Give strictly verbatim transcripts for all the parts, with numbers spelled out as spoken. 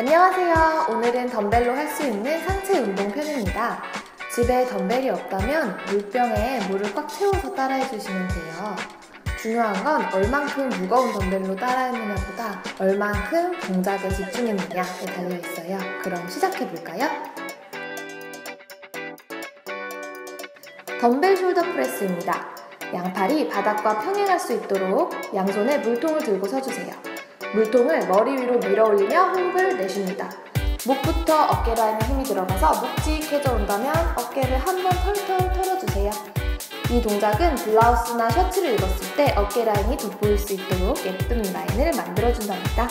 안녕하세요. 오늘은 덤벨로 할 수 있는 상체 운동 편입니다. 집에 덤벨이 없다면 물병에 물을 꽉 채워서 따라해 주시면 돼요. 중요한 건 얼만큼 무거운 덤벨로 따라했느냐 보다 얼만큼 동작에 집중했느냐에 달려있어요. 그럼 시작해볼까요? 덤벨 숄더 프레스입니다. 양팔이 바닥과 평행할 수 있도록 양손에 물통을 들고 서주세요. 물통을 머리 위로 밀어 올리며 호흡을 내쉽니다. 목부터 어깨 라인에 힘이 들어가서 묵직해져 온다면 어깨를 한번 털털 털어주세요. 이 동작은 블라우스나 셔츠를 입었을 때 어깨 라인이 돋보일 수 있도록 예쁜 라인을 만들어준답니다.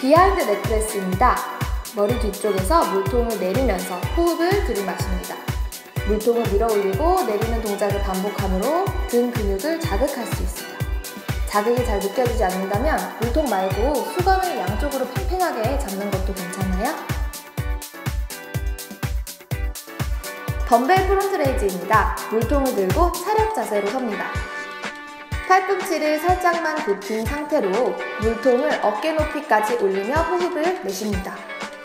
비하인드 넥프레스입니다. 머리 뒤쪽에서 물통을 내리면서 호흡을 들이마십니다. 물통을 밀어 올리고 내리는 동작을 반복함으로 등 근육을 자극할 수 있습니다. 자극이 잘 느껴지지 않는다면 물통 말고 수건을 양쪽으로 팽팽하게 잡는 것도 괜찮아요. 덤벨 프론트 레이즈입니다. 물통을 들고 차렷 자세로 섭니다. 팔꿈치를 살짝만 굽힌 상태로 물통을 어깨 높이까지 올리며 호흡을 내쉽니다.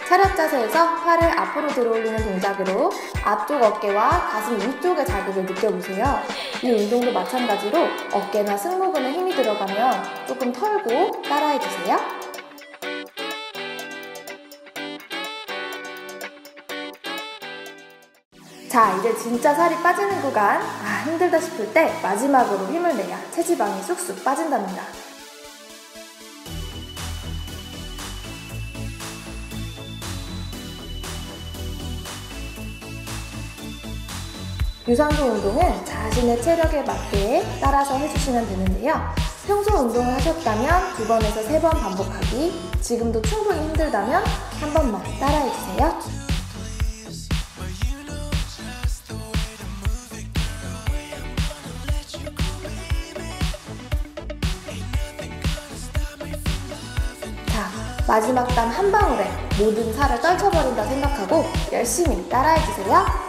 차렷 자세에서 팔을 앞으로 들어올리는 동작으로 앞쪽 어깨와 가슴 위쪽의 자극을 느껴보세요. 이 운동도 마찬가지로 어깨나 승모근에 힘이 들어가면 조금 털고 따라해주세요. 자, 이제 진짜 살이 빠지는 구간, 아, 힘들다 싶을 때 마지막으로 힘을 내야 체지방이 쑥쑥 빠진답니다. 유산소 운동은 자신의 체력에 맞게 따라서 해주시면 되는데요. 평소 운동을 하셨다면 두 번에서 세 번 반복하기, 지금도 충분히 힘들다면 한 번만 따라해주세요. 자, 마지막 땀 한 방울에 모든 살을 떨쳐버린다 생각하고 열심히 따라해주세요.